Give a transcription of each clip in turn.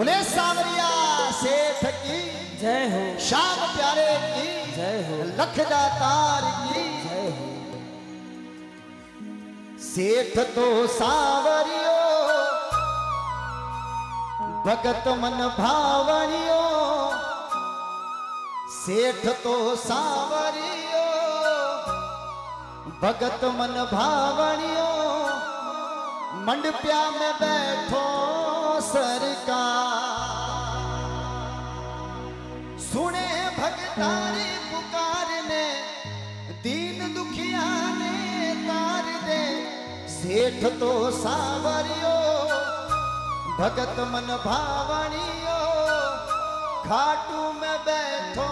बोले सांवरिया सेठ की जय हो, श्याम प्यारे की जय हो, लख दातार की जय हो। सेठ तो सांवरियो भगत मन भावरियो, सेठ तो सांवरियो भगत मन भावरियो, मंडप्या में बैठो सरकार, सुने भगतारी पुकारने दीन दुखिया ने तार दे। सेठ तो सांवरियो भगत मन भावनियो, खाटू में बैठो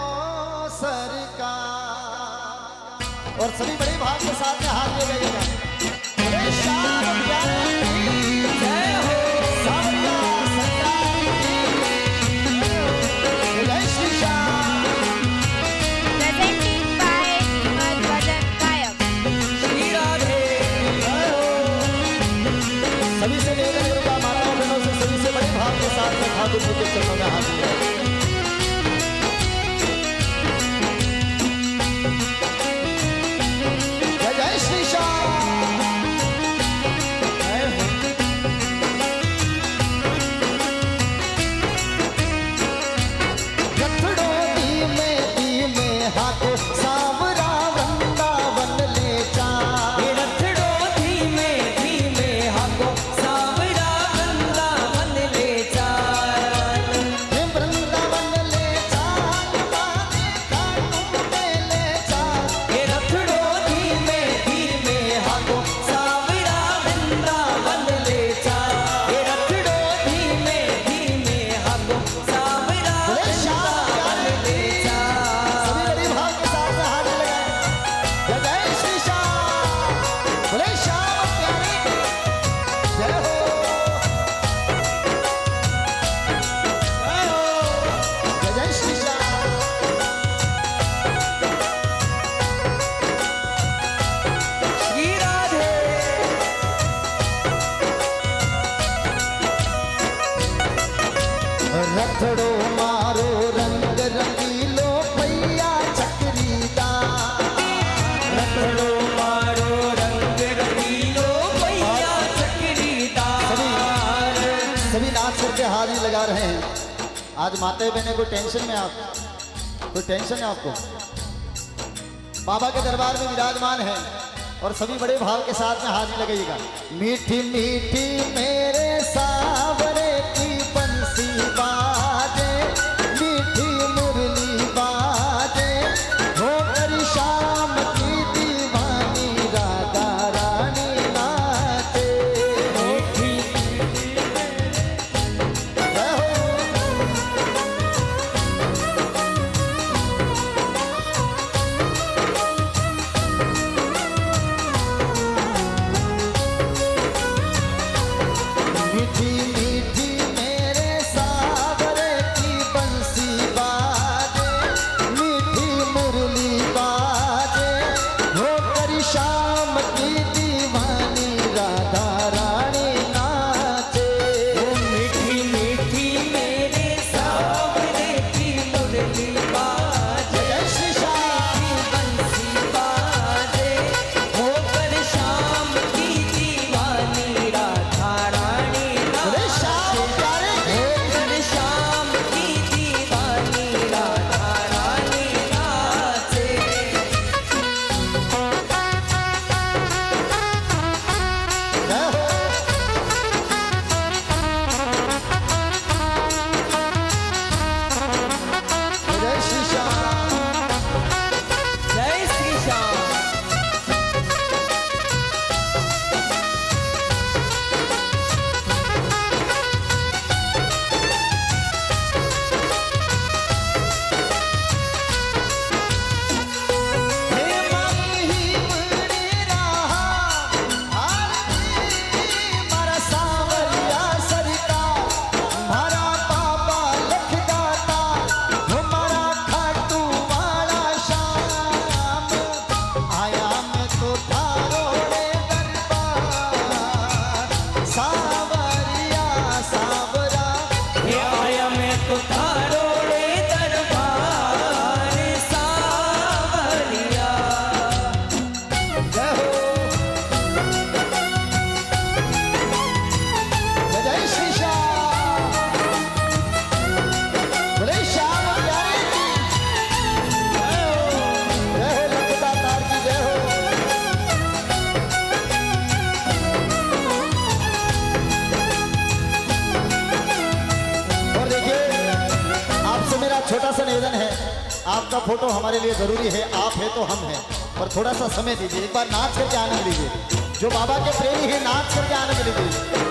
सरकार। और सभी बड़े भाग के साथ में हाथ ले गए आज। माताएं बहने को टेंशन में आप, कोई टेंशन है आपको? बाबा के दरबार में विराजमान है और सभी बड़े भाव के साथ में हाजिर लगाइएगा। मीठी मीठी मेरे सावरे की बंसी बाजे, मीठी मुरली बाजे, होकर शाम की दीवानी राधा रानी आयोजन है, आपका फोटो हमारे लिए जरूरी है। आप है तो हम है, पर थोड़ा सा समय दीजिए, एक बार नाच करके आनंद लीजिए। जो बाबा के प्रेमी है, नाच करके आनंद लीजिए।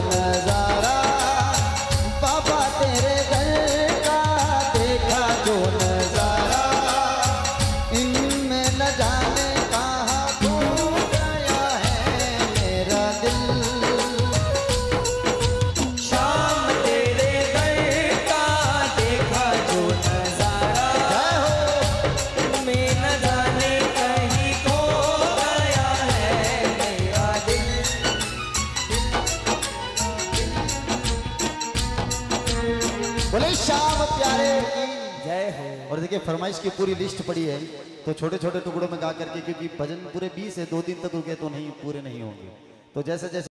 नजारा बाबा तेरे दर का बोले श्याम प्यारे जय हो। और देखिए फरमाइश की पूरी लिस्ट पड़ी है तो छोटे छोटे टुकड़ों में गा करके, क्योंकि भजन पूरे 20 है, 2 दिन तक रुके तो नहीं पूरे नहीं होंगे। तो जैसे जैसे